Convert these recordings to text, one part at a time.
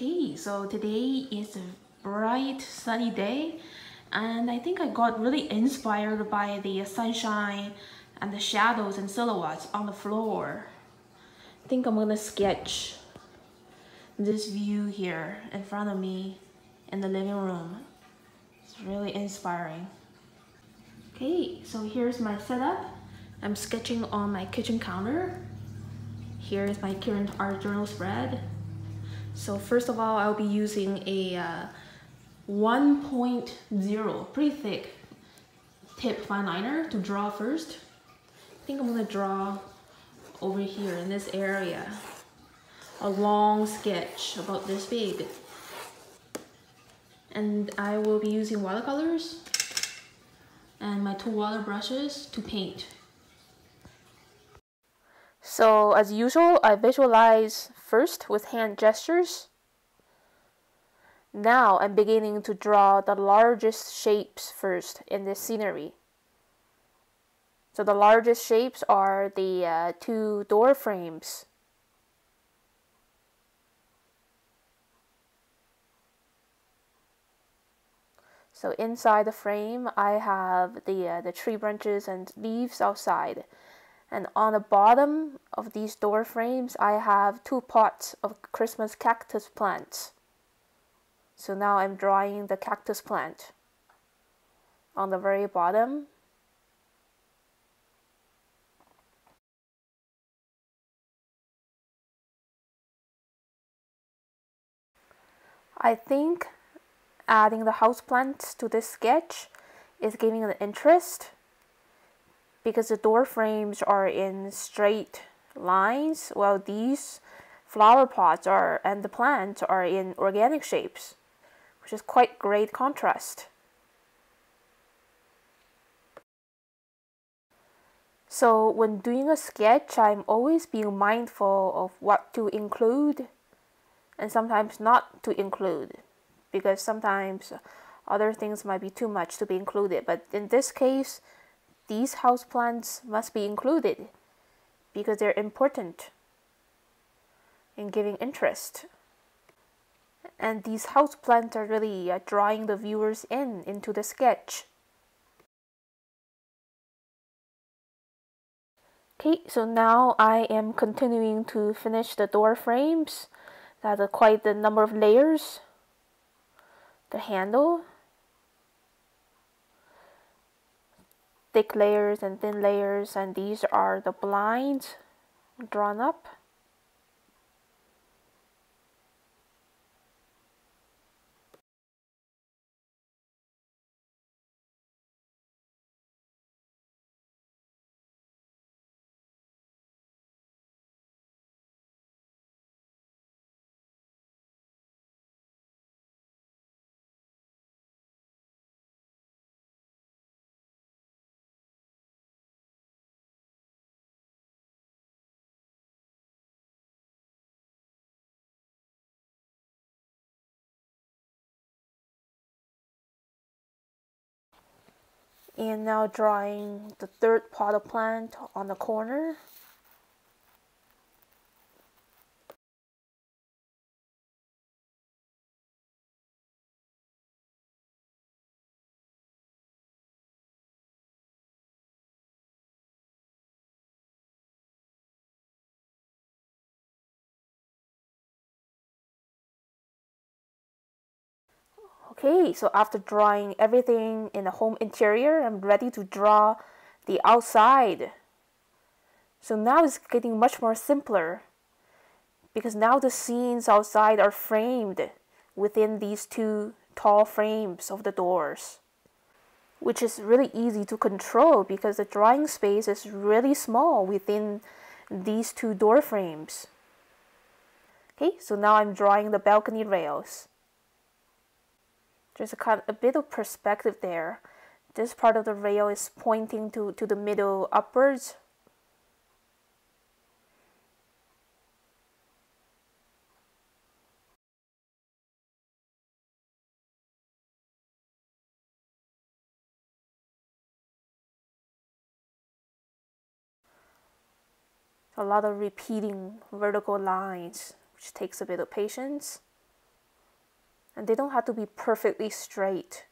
Okay, so today is a bright sunny day, and I think I got really inspired by the sunshine and the shadows and silhouettes on the floor. I think I'm gonna sketch this view here in front of me in the living room. It's really inspiring. Okay, so here's my setup. I'm sketching on my kitchen counter. Here is my current art journal spread. So first of all, I'll be using a 1.0, pretty thick tip fine liner to draw first. I think I'm gonna draw over here in this area, a long sketch about this big. And I will be using watercolors and my two water brushes to paint. So as usual, I visualize first with hand gestures. Now I'm beginning to draw the largest shapes first in this scenery. So the largest shapes are the two door frames. So inside the frame, I have the tree branches and leaves outside. And on the bottom of these door frames, I have two pots of Christmas cactus plants. So now I'm drawing the cactus plant on the very bottom. I think adding the houseplants to this sketch is giving it interest, because the door frames are in straight lines, while these flower pots are and the plants are in organic shapes, which is quite great contrast. So when doing a sketch, I'm always being mindful of what to include and sometimes not to include, because sometimes other things might be too much to be included. But in this case, these houseplants must be included because they're important in giving interest. And these houseplants are really drawing the viewers into the sketch. Okay, so now I am continuing to finish the door frames. That's quite the number of layers. The handle, thick layers and thin layers, and these are the blinds drawn up. And now drawing the third pot of plant on the corner. Okay, so after drawing everything in the home interior, I'm ready to draw the outside. So now it's getting much more simpler, because now the scenes outside are framed within these two tall frames of the doors, which is really easy to control because the drawing space is really small within these two door frames. Okay, so now I'm drawing the balcony rails. There's a bit of perspective there. This part of the rail is pointing to the middle upwards. A lot of repeating vertical lines, which takes a bit of patience. and they don't have to be perfectly straight.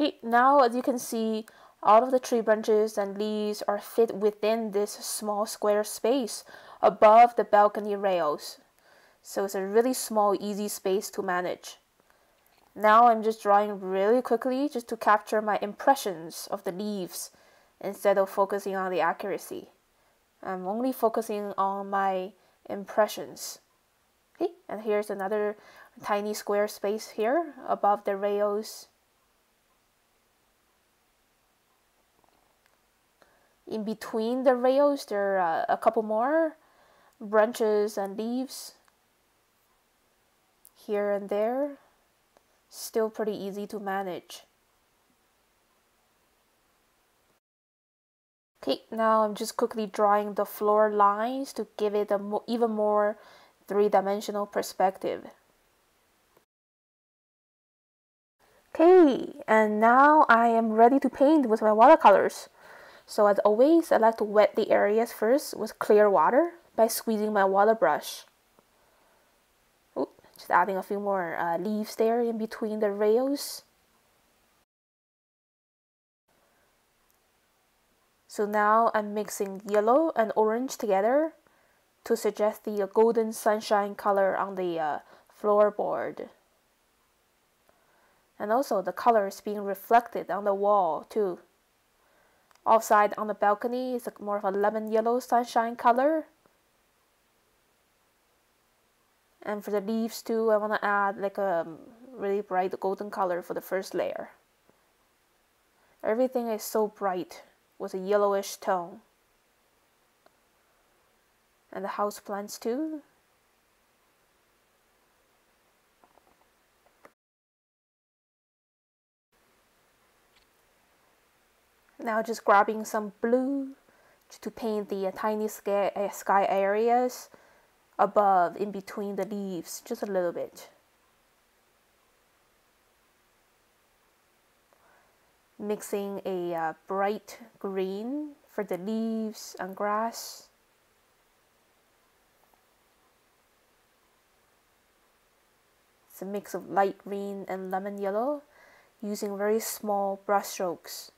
Okay, now as you can see, all of the tree branches and leaves are fit within this small square space above the balcony rails. So it's a really small, easy space to manage. Now I'm just drawing really quickly just to capture my impressions of the leaves instead of focusing on the accuracy. I'm only focusing on my impressions. Okay, and here's another tiny square space here above the rails. In between the rails, there are a couple more branches and leaves here and there. Still pretty easy to manage. Okay, now I'm just quickly drawing the floor lines to give it a even more three-dimensional perspective. Okay, and now I am ready to paint with my watercolors. So as always, I like to wet the areas first with clear water by squeezing my water brush. Ooh, just adding a few more leaves there in between the rails. So now I'm mixing yellow and orange together to suggest the golden sunshine color on the floorboard. And also the color is being reflected on the wall too. Outside on the balcony is more of a lemon yellow sunshine color. And for the leaves too, I want to add like a really bright golden color for the first layer. Everything is so bright with a yellowish tone. And the house plants too. Now just grabbing some blue to paint the tiny sky areas above in between the leaves, just a little bit. Mixing a bright green for the leaves and grass. It's a mix of light green and lemon yellow, using very small brush strokes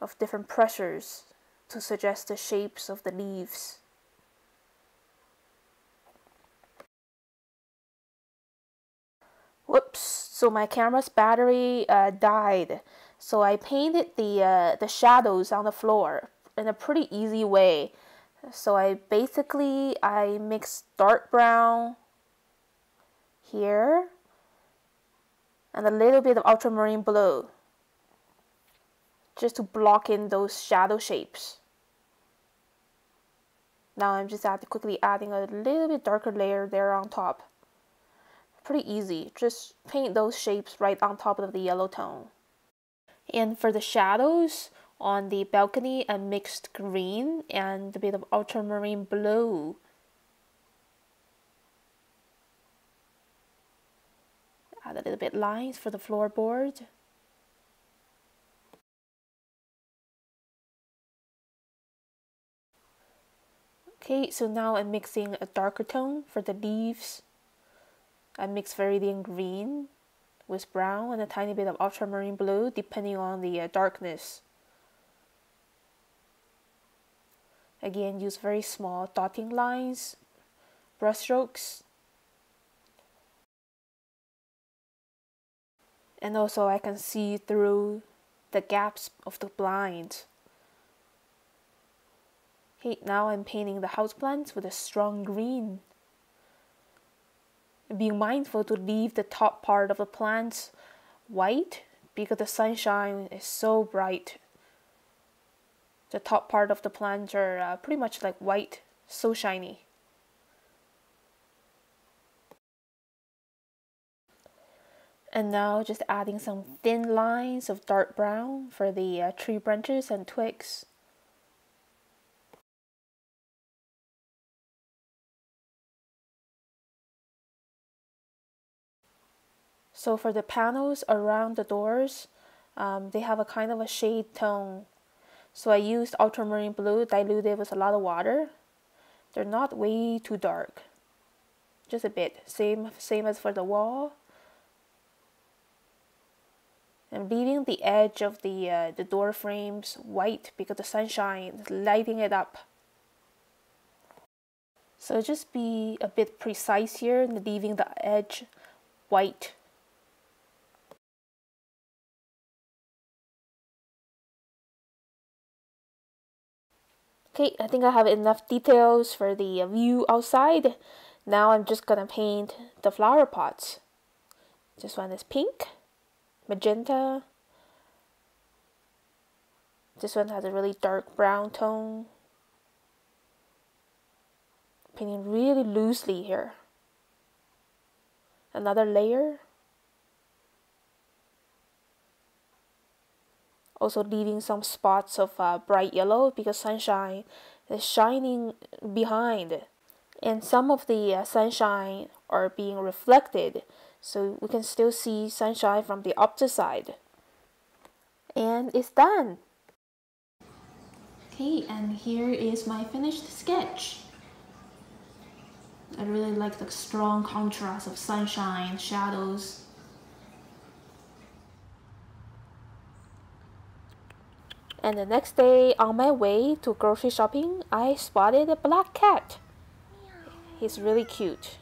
of different pressures to suggest the shapes of the leaves. Whoops, so my camera's battery died. So I painted the shadows on the floor in a pretty easy way. So I mixed dark brown here and a little bit of ultramarine blue, just to block in those shadow shapes. Now I'm just quickly adding a little bit darker layer there on top. Pretty easy, just paint those shapes right on top of the yellow tone. And for the shadows on the balcony, I mixed green and a bit of ultramarine blue. Add a little bit lines for the floorboard. Okay, so now I'm mixing a darker tone for the leaves. I mix Viridian green with brown and a tiny bit of ultramarine blue, depending on the darkness. Again, use very small dotting lines, brush strokes. And also I can see through the gaps of the blinds. Okay, now I'm painting the houseplants with a strong green. Being mindful to leave the top part of the plants white because the sunshine is so bright. The top part of the plants are pretty much like white, so shiny. And now just adding some thin lines of dark brown for the tree branches and twigs. So for the panels around the doors, they have a kind of a shade tone So I used ultramarine blue diluted with a lot of water. They're not way too dark, just a bit. Same as for the wall. I'm leaving the edge of the door frames white because the sunshine is lighting it up. So just be a bit precise here and leaving the edge white. Okay, I think I have enough details for the view outside. Now I'm just gonna paint the flower pots. This one is pink, magenta. This one has a really dark brown tone. Painting really loosely here. Another layer. Also leaving some spots of bright yellow because sunshine is shining behind. And some of the sunshine are being reflected. So we can still see sunshine from the opposite side. And it's done. Okay, and here is my finished sketch. I really like the strong contrast of sunshine, shadows. And the next day, on my way to grocery shopping, I spotted a black cat. He's really cute.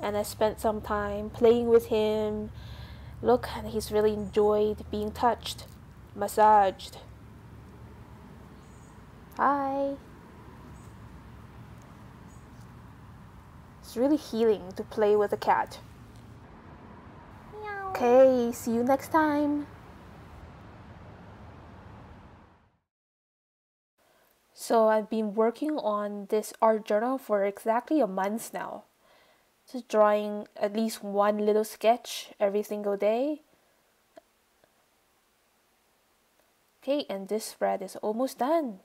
And I spent some time playing with him. Look, and he's really enjoyed being touched, massaged. Hi. It's really healing to play with a cat. Meow. Okay, see you next time. So I've been working on this art journal for exactly a month now. Just drawing at least one little sketch every single day. Okay, and this spread is almost done.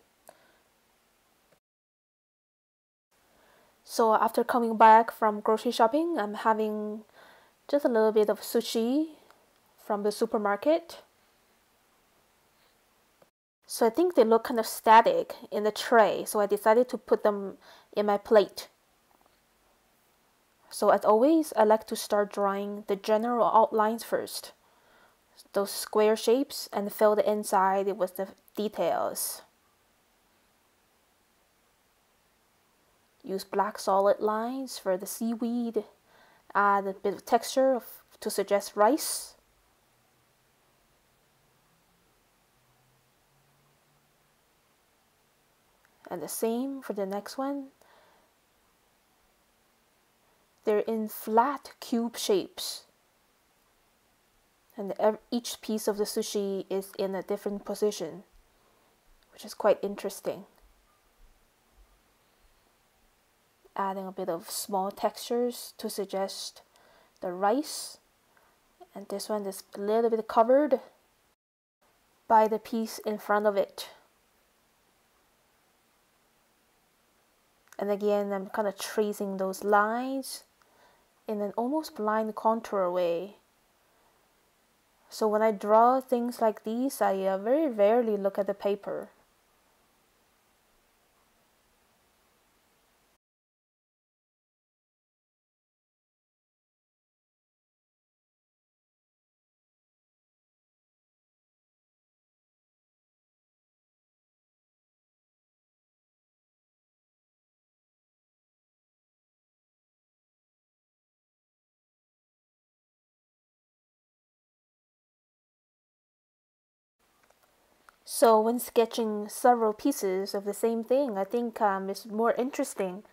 So after coming back from grocery shopping, I'm having just a little bit of sushi from the supermarket. So I think they look kind of static in the tray, so I decided to put them in my plate. So as always, I like to start drawing the general outlines first. Those square shapes, and fill the inside with the details. Use black solid lines for the seaweed, add a bit of texture to suggest rice. And the same for the next one. They're in flat cube shapes. And each piece of the sushi is in a different position, which is quite interesting. Adding a bit of small textures to suggest the rice. And this one is a little bit covered by the piece in front of it. And again, I'm kind of tracing those lines in an almost blind contour way. So when I draw things like these, I very rarely look at the paper. So when sketching several pieces of the same thing, I think it's more interesting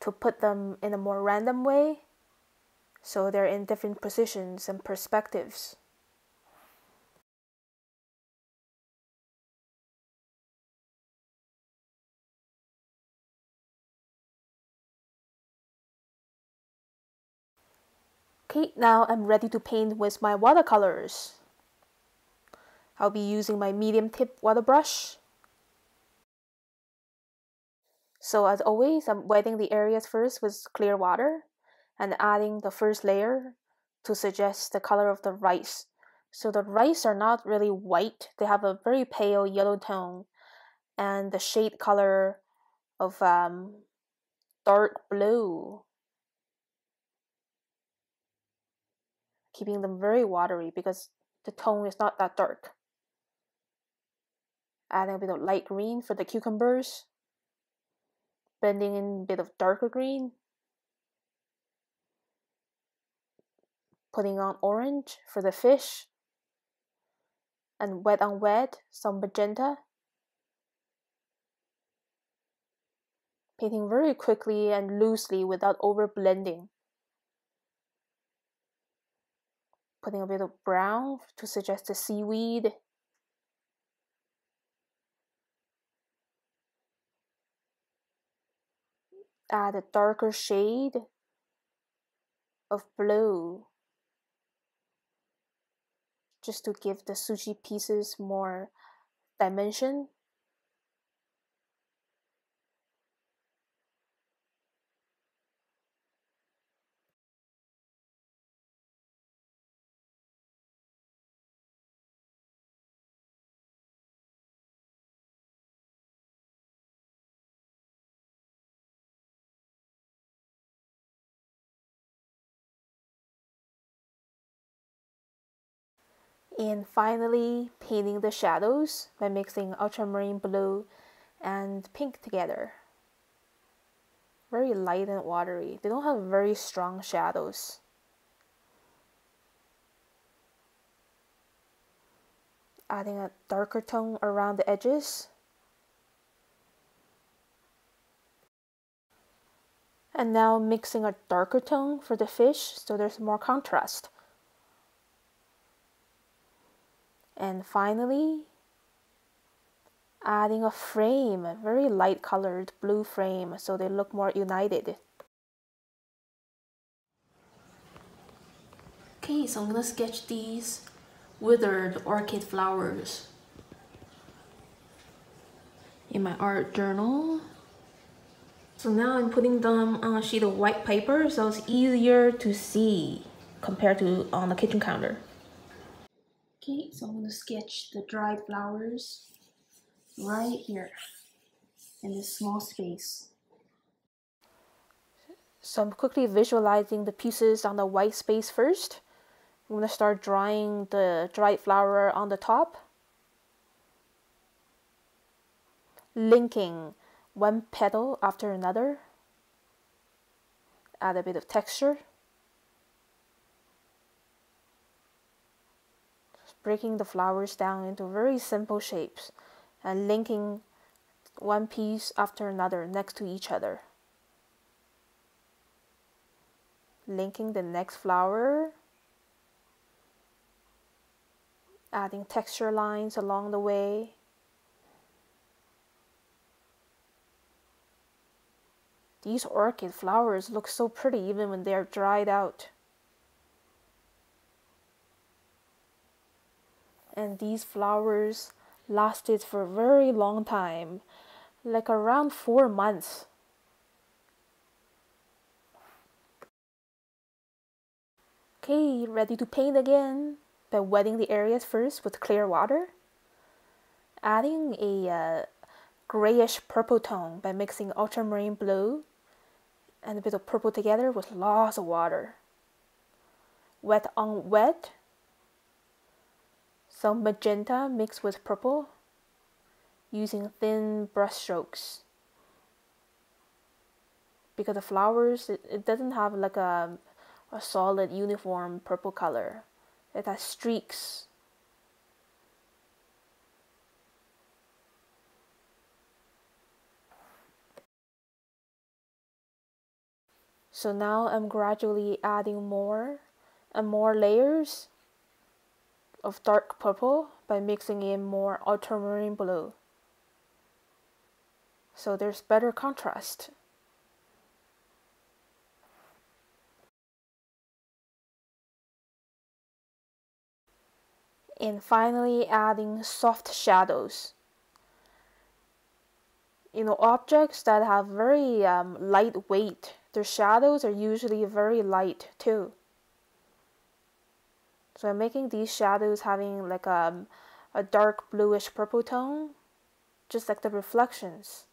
to put them in a more random way, so they're in different positions and perspectives. Okay, now I'm ready to paint with my watercolors. I'll be using my medium tip water brush. So as always, I'm wetting the areas first with clear water and adding the first layer to suggest the color of the rice. So the rice are not really white. They have a very pale yellow tone, and the shade color of dark blue, keeping them very watery because the tone is not that dark. Adding a bit of light green for the cucumbers, blending in a bit of darker green, putting on orange for the fish, and wet on wet, some magenta. Painting very quickly and loosely without over blending. Putting a bit of brown to suggest the seaweed. Add a darker shade of blue just to give the sushi pieces more dimension. And finally, painting the shadows by mixing ultramarine blue and pink together. Very light and watery. They don't have very strong shadows. Adding a darker tone around the edges. And now mixing a darker tone for the fish so there's more contrast. And finally, adding a frame, a very light colored blue frame, so they look more united. Okay, so I'm gonna sketch these withered orchid flowers in my art journal. So now I'm putting them on a sheet of white paper so it's easier to see compared to on the kitchen counter. Okay, so I'm going to sketch the dried flowers right here in this small space. So I'm quickly visualizing the pieces on the white space first. I'm going to start drawing the dried flower on the top, linking one petal after another. Add a bit of texture. Breaking the flowers down into very simple shapes and linking one piece after another next to each other. Linking the next flower, adding texture lines along the way. These orchid flowers look so pretty even when they are dried out. And these flowers lasted for a very long time, like around 4 months. Okay, ready to paint again by wetting the areas first with clear water. Adding a grayish purple tone by mixing ultramarine blue and a bit of purple together with lots of water. Wet on wet. Some magenta mixed with purple, using thin brush strokes. Because the flowers, it doesn't have like a solid uniform purple color. It has streaks. So now I'm gradually adding more and more layers of dark purple by mixing in more ultramarine blue, so there's better contrast. And finally, adding soft shadows. You know, objects that have very light weight, their shadows are usually very light too. So I'm making these shadows having like a dark bluish purple tone, just like the reflections.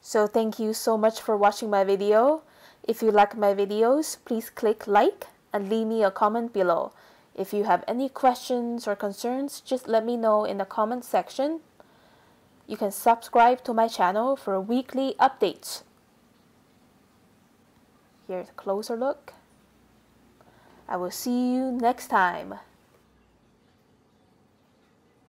So thank you so much for watching my video. If you like my videos, please click like and leave me a comment below. If you have any questions or concerns, just let me know in the comment section. You can subscribe to my channel for weekly updates. Here's a closer look. I will see you next time.